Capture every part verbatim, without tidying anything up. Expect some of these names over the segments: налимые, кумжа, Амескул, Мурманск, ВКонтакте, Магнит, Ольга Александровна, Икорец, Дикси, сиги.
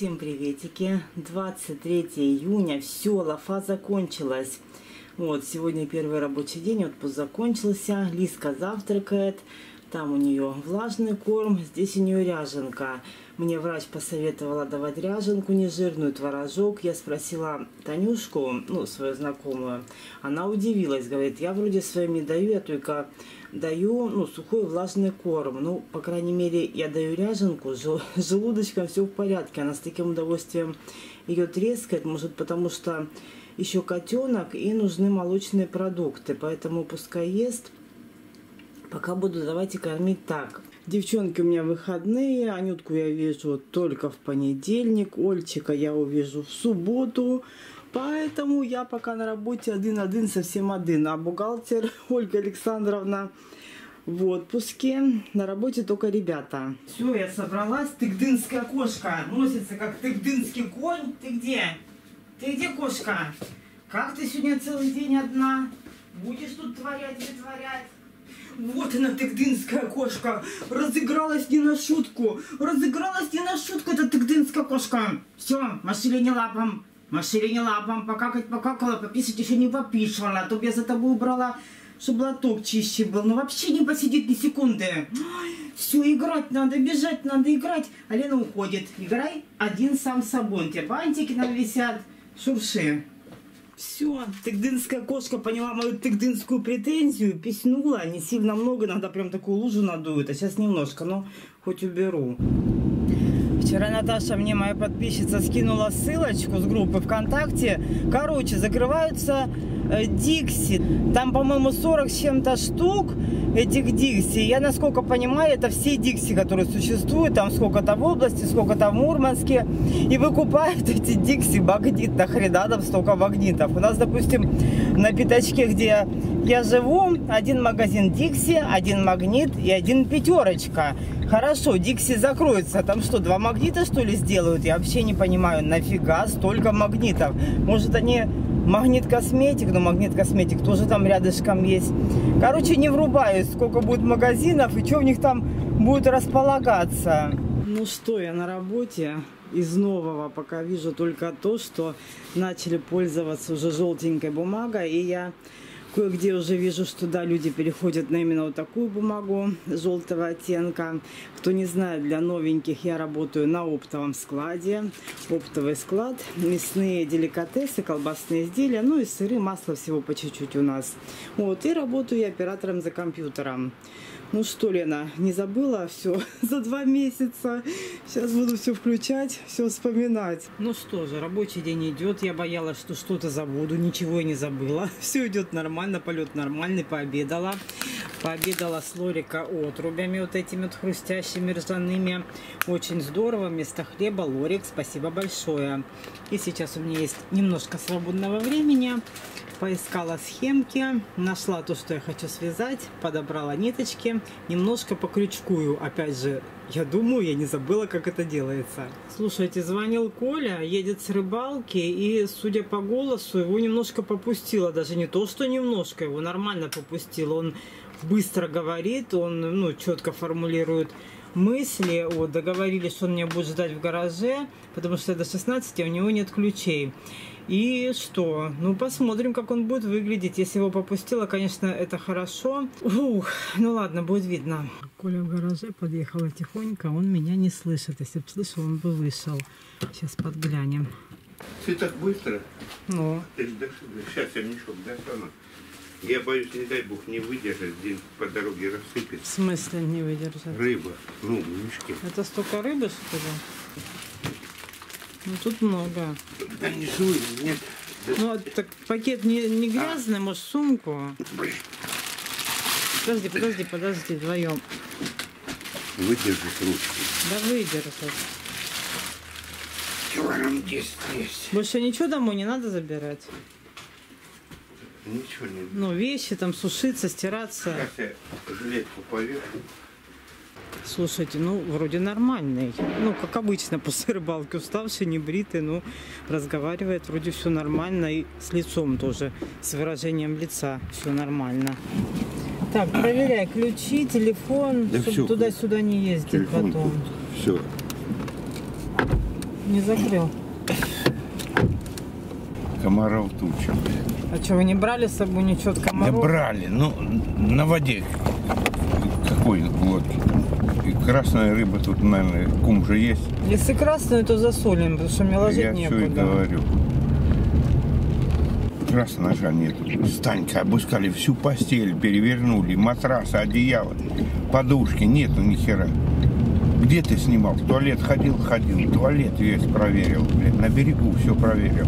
Всем приветики! двадцать третье июня, все, лафа закончилась. Вот, сегодня первый рабочий день, отпуск закончился. Лиска завтракает, там у нее влажный корм, здесь у нее ряженка. Мне врач посоветовала давать ряженку нежирную, творожок. Я спросила Танюшку, ну, свою знакомую, она удивилась, говорит, я вроде своими даю, я только даю, ну, сухой влажный корм. Ну, по крайней мере, я даю ряженку, с желудочком все в порядке. Она с таким удовольствием ее трескает, может, потому что еще котенок и нужны молочные продукты, поэтому пускай ест. Пока буду давайте кормить так. Девчонки у меня выходные. Анютку я вижу только в понедельник. Ольчика я увижу в субботу. Поэтому я пока на работе один-один, совсем один. А бухгалтер Ольга Александровна в отпуске. На работе только ребята. Все, я собралась. Тыгдынская кошка носится, как тыгдынский конь. Ты где? Ты где, кошка? Как ты сегодня целый день одна? Будешь тут творять, вытворять? Вот она, тыгдынская кошка. Разыгралась не на шутку. Разыгралась не на шутку, эта тыгдынская кошка. Все, маши лени лапом. Маши лени лапом. Покакать покакала, пописать еще не попишала. А то я за тобой убрала, чтобы лоток чище был. Ну вообще не посидит ни секунды. Все, играть надо, бежать надо, играть. А Лена уходит. Играй один сам с собой. У тебя бантики там висят. Шурши. Все, тыгдынская кошка поняла мою тыгдынскую претензию, писнула, не сильно много, иногда прям такую лужу надует, а сейчас немножко, но хоть уберу. Вчера Наташа мне, моя подписчица, скинула ссылочку с группы ВКонтакте. Короче, закрываются э, Дикси. Там, по-моему, сорок с чем-то штук этих Дикси. Я, насколько понимаю, это все Дикси, которые существуют. Там сколько-то в области, сколько-то в Мурманске. И выкупают эти Дикси Магнит. Нахрена там столько Магнитов? У нас, допустим, на пятачке, где я живу, один магазин Дикси, один Магнит и один Пятерочка. Хорошо, Дикси закроется. Там что, два Магнита, что ли, сделают? Я вообще не понимаю, нафига столько Магнитов? Может, они Магнит-косметик? Но Магнит-косметик тоже там рядышком есть. Короче, не врубаюсь, сколько будет магазинов и что в них там будет располагаться. Ну что, я на работе. Из нового пока вижу только то, что начали пользоваться уже желтенькой бумагой, и я кое-где уже вижу, что да, люди переходят на именно вот такую бумагу желтого оттенка. Кто не знает, для новеньких я работаю на оптовом складе. Оптовый склад, мясные деликатесы, колбасные изделия, ну и сыры, масло всего по чуть-чуть у нас. Вот, и работаю я оператором за компьютером. Ну что, Лена, не забыла все за два месяца? Сейчас буду все включать, все вспоминать. Ну что же, рабочий день идет. Я боялась, что что-то забуду. Ничего я не забыла. Все идет нормально, полет нормальный. Пообедала. Пообедала с Лорика отрубями вот этими вот хрустящими ржаными. Очень здорово. Вместо хлеба Лорик, спасибо большое. И сейчас у меня есть немножко свободного времени. Поискала схемки, нашла то, что я хочу связать, подобрала ниточки, немножко покрючкую. Опять же, я думаю, я не забыла, как это делается. Слушайте, звонил Коля, едет с рыбалки, и, судя по голосу, его немножко попустило. Даже не то, что немножко, его нормально попустило. Он быстро говорит, он ну, четко формулирует мысли. Вот, договорились, что он меня будет ждать в гараже, потому что до шестнадцати у него нет ключей. И что? Ну, посмотрим, как он будет выглядеть. Если его попустило, конечно, это хорошо. Ух, ну ладно, будет видно. Коля в гараже подъехала тихонько, он меня не слышит. Если бы слышал, он бы вышел. Сейчас подглянем. Ты так быстро? Ну. Сейчас я мешок достану. Я боюсь, не дай бог, не выдержать, день по дороге рассыпется. В смысле не выдержать? Рыба. Ну, в мешке. Это столько рыбы, что ли? Ну, тут много. Да не жуй, нет. Ну, так пакет не, не грязный, а? Может, сумку? Подожди, подожди, подожди, вдвоем. Выдержит ручки. Да выдержит. Килограмм десять есть. Больше ничего домой не надо забирать? Ничего не надо. Ну, вещи там сушиться, стираться. Сейчас я жилетку повешу. Слушайте, ну, вроде нормальный. Ну, как обычно, после рыбалки уставший, небритый, но разговаривает. Вроде все нормально. И с лицом тоже, с выражением лица все нормально. Так, проверяй ключи, телефон, да, чтобы туда-сюда не ездить телефон потом. Все. не закрыл. Комаров туча. А что, вы не брали с собой ничего от комаров? Да брали, ну на воде. Какой лодки там? И красная рыба тут, наверное, кумжа есть. Если красная, то засолим, потому что мне ложить некуда. Я все и говорю. Красного ножа нету. Станька обыскали всю постель, перевернули, матрасы, одеяло, подушки. Нету ни хера. Где ты снимал? В туалет ходил, ходил. Туалет весь проверил, блин. На берегу все проверил.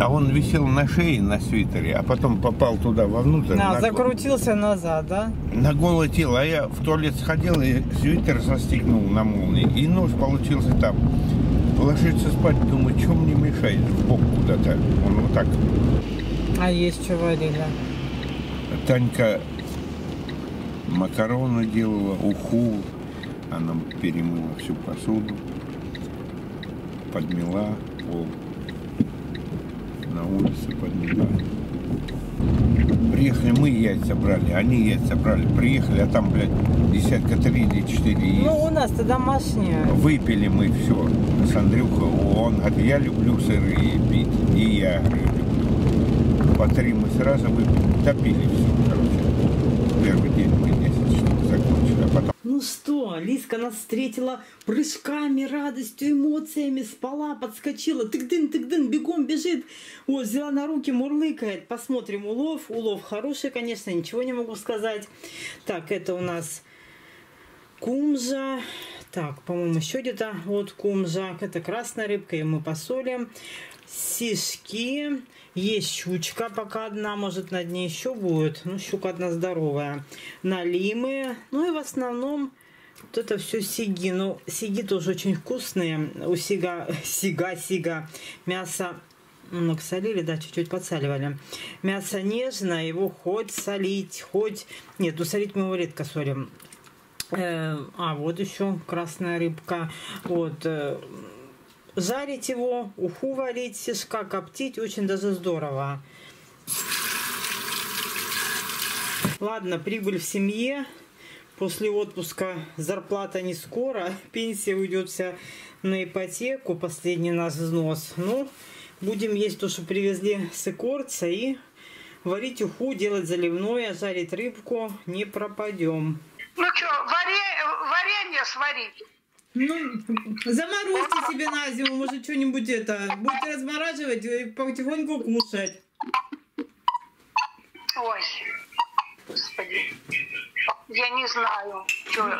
А он висел на шее на свитере, а потом попал туда вовнутрь. Да, на... закрутился назад, да? На голое тело. А я в туалет сходил и свитер застегнул на молнии. И нож получился там. Ложиться спать, думаю, что мне мешает? В бок куда-то. Он вот так. А есть что варила? Танька макароны делала, уху. Она перемыла всю посуду, подмела пол. На улице подмела. Приехали, мы яйца брали, они яйца брали. Приехали, а там, блядь, десятка три или четыре яйца. Ну, у нас-то домашние. Выпили мы все. С Андрюха, он говорит, я люблю сырые пить, и я люблю. По три мы сразу выпили, топили все, короче. Первый день мы десять штук закончили, а потом... Ну что, Лизка нас встретила прыжками, радостью, эмоциями, спала, подскочила, тык-дын-тык-дын, бегом бежит, вот, взяла на руки, мурлыкает. Посмотрим улов, улов хороший, конечно, ничего не могу сказать. Так, это у нас кумжа, так, по-моему, еще где-то вот кумжа, это красная рыбка, ее мы посолим. Сишки, есть щучка, пока одна, может, на дне еще будет, ну, щука одна здоровая, налимые, ну, и в основном вот это все сиги, ну, сиги тоже очень вкусные, у сига, сига, сига, мясо много солили, да, чуть-чуть подсаливали, мясо нежное, его хоть солить, хоть, нет, ну, солить мы его редко солим, э, а, вот еще красная рыбка, вот, э, жарить его, уху варить, сишка коптить, очень даже здорово. Ладно, прибыль в семье. После отпуска зарплата не скоро. Пенсия уйдет вся на ипотеку, последний наш взнос. Ну, будем есть то, что привезли с Икорца. И варить уху, делать заливное, жарить рыбку. Не пропадем. Ну что, варя... варенье сварить? Ну, заморозьте себе на зиму, может, что-нибудь это, будете размораживать и потихоньку кушать. Ой, господи, я не знаю, что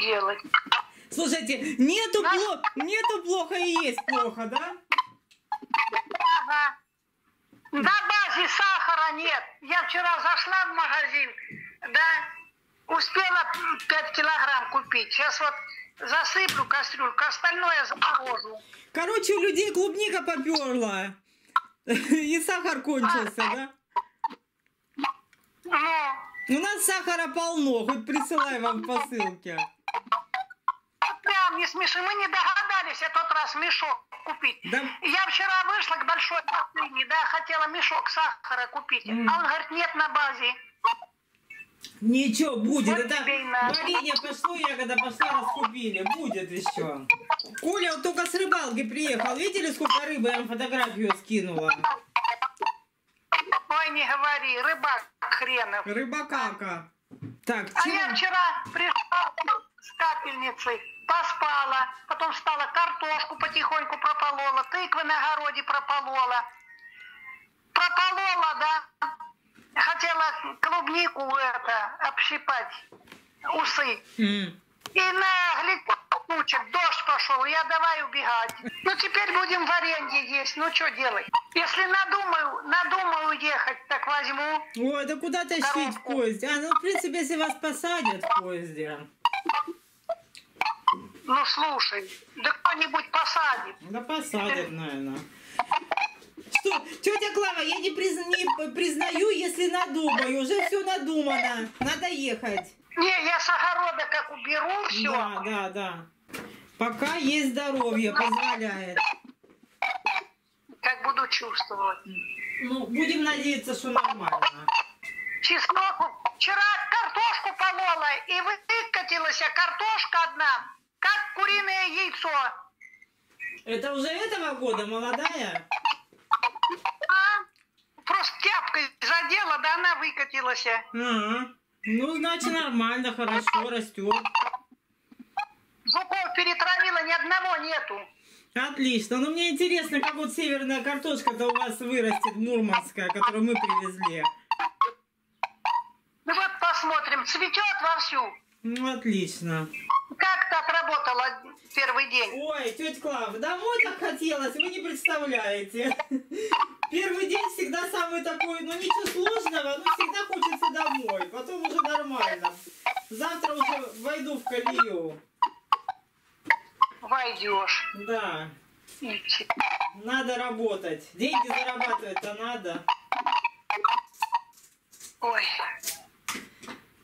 делать. Слушайте, нету, Наш... плохо, нету плохо и есть плохо, да? Ага. На базе сахара нет. Я вчера зашла в магазин, да, успела пять килограмм купить, сейчас вот... Засыплю кастрюльку, остальное заморожу. Короче, у людей клубника поперла. И сахар кончился, да? Ну. У нас сахара полно, хоть присылай вам посылки. Прям не смеши, мы не догадались в тот раз мешок купить. Да? Я вчера вышла к большой машине, да, хотела мешок сахара купить. Mm. А он говорит, нет на базе. Ничего, будет. Вот это варенье пошло, ягода пошла, раскупили. Будет еще. Коля вот только с рыбалки приехал. Видели, сколько рыбы? Я вам фотографию скинула. Ой, не говори. Рыбак хренов. Рыбакарка. Так, а я вчера пришла с капельницей, поспала. Потом встала, картошку потихоньку прополола. Тыквы на огороде прополола. Прополола, да. Хотела клубнику это, общипать, усы. Mm. И наглядел кучек, дождь пошел, я давай убегать. Ну теперь будем варенье есть, ну что делать? Если надумаю, надумаю ехать, так возьму. Ой, да куда тащить в поезде? А, ну в принципе, если вас посадят в поезде. Ну слушай, да кто-нибудь посадит. Да посадят, наверное. Что, тетя Клава, я не, призна... не признаю, если надумаю. Уже все надумано. Надо ехать. Не, я с огорода как уберу все. Да, да, да. Пока есть здоровье, позволяет. Как буду чувствовать. Ну, будем надеяться, что нормально. Чеснок. Вчера картошку полола и выкатилась, а картошка одна, как куриное яйцо. Это уже этого года, молодая? А, просто тяпкой задела, да она выкатилась. Ага. Ну, значит, нормально, хорошо, растет. Жуков перетравила, ни одного нету. Отлично. Ну, мне интересно, как вот северная картошка-то у вас вырастет, мурманская, которую мы привезли. Ну, вот посмотрим. Цветет вовсю. Ну, отлично. Как-то отработала первый день. Ой, тетя Клава, домой так хотелось, вы не представляете. Первый день всегда самый такой, ну ничего сложного, но всегда хочется домой. Потом уже нормально. Завтра уже войду в колею. Войдешь. Да. Надо работать. Деньги зарабатывать-то надо. Ой.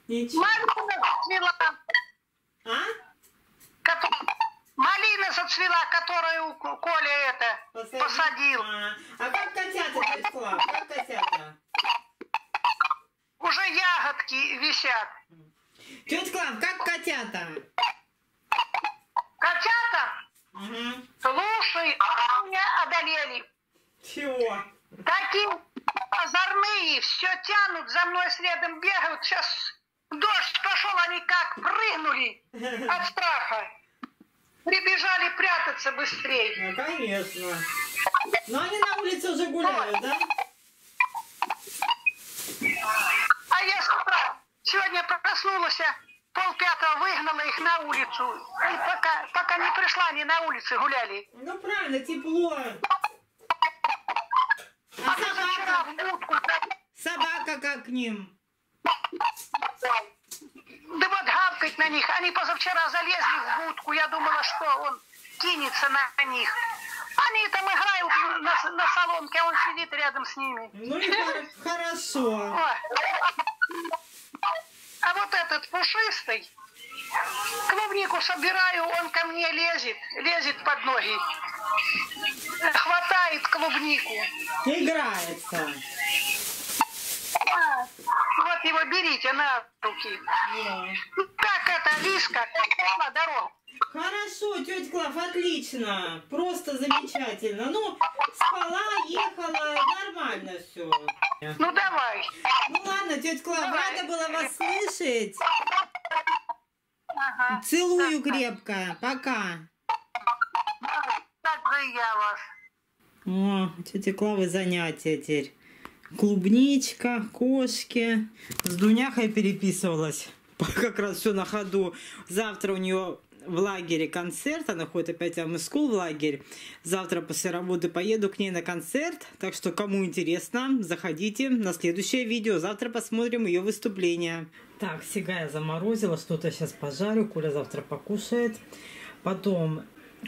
Ничего. А? Котор... Малина зацвела, которую Коля это посадил. посадил. А, а как котята пришла? Как котята? Уже ягодки висят. Тетя Клав, как котята? Котята? Угу. Слушай, они меня одолели. Чего? Такие озорные, все тянут, за мной следом бегают, сейчас... Дождь пошел, они как прыгнули от страха. Прибежали прятаться быстрее. Ну, конечно. Но они на улице уже гуляют, да? А я с утра сегодня проснулась, полпятого выгнала их на улицу. И пока, пока не пришла, они на улице гуляли. Ну, правильно, тепло. А, а собака? В утку, да? Собака как к ним? Да вот гавкать на них. Они позавчера залезли в будку. Я думала, что он кинется на них. Они там играют на, на соломке, а он сидит рядом с ними. Ну и хорошо. О. А вот этот пушистый, клубнику собираю, он ко мне лезет, лезет под ноги. Хватает клубнику. Играется. Вот его берите на руки. Да. Как это, Лишка, пошла дорога. Хорошо, тетя Клав, отлично. Просто замечательно. Ну, спала, ехала, нормально все. Ну, давай. Ну, ладно, тетя Клав, давай. Рада была вас слышать. Ага. Целую так, крепко. Так. Пока. Так же я вас. О, тетя Клавы занятия теперь. Клубничка, кошки. С Дуняхой переписывалась. Как раз все на ходу. Завтра у нее в лагере концерт. Она ходит опять в Амескул в лагерь. Завтра после работы поеду к ней на концерт. Так что, кому интересно, заходите на следующее видео. Завтра посмотрим ее выступление. Так, сига я заморозила. Что-то сейчас пожарю. Коля завтра покушает. Потом...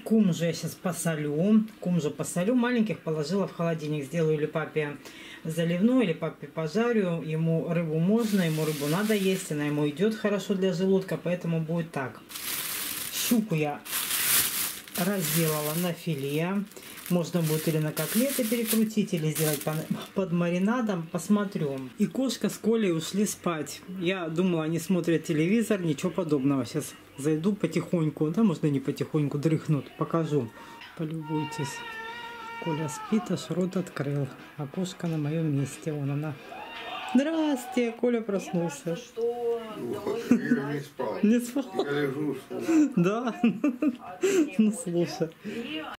Кумжу я сейчас посолю. Кумжу посолю. Маленьких положила в холодильник. Сделаю или папе заливную, или папе пожарю. Ему рыбу можно, ему рыбу надо есть. Она ему идет хорошо для желудка, поэтому будет так. Щуку я разделала на филе. Можно будет или на котлеты перекрутить, или сделать под маринадом. Посмотрю. И кошка с Колей ушли спать. Я думала, они смотрят телевизор. Ничего подобного. Сейчас зайду потихоньку. Да, можно не потихоньку, дрыхнут. Покажу. Полюбуйтесь. Коля спит, аж рот открыл. А кошка на моем месте. Вон она. Здрасте, Коля проснулся. Не спал. Не спал. Да? Ну, слушай.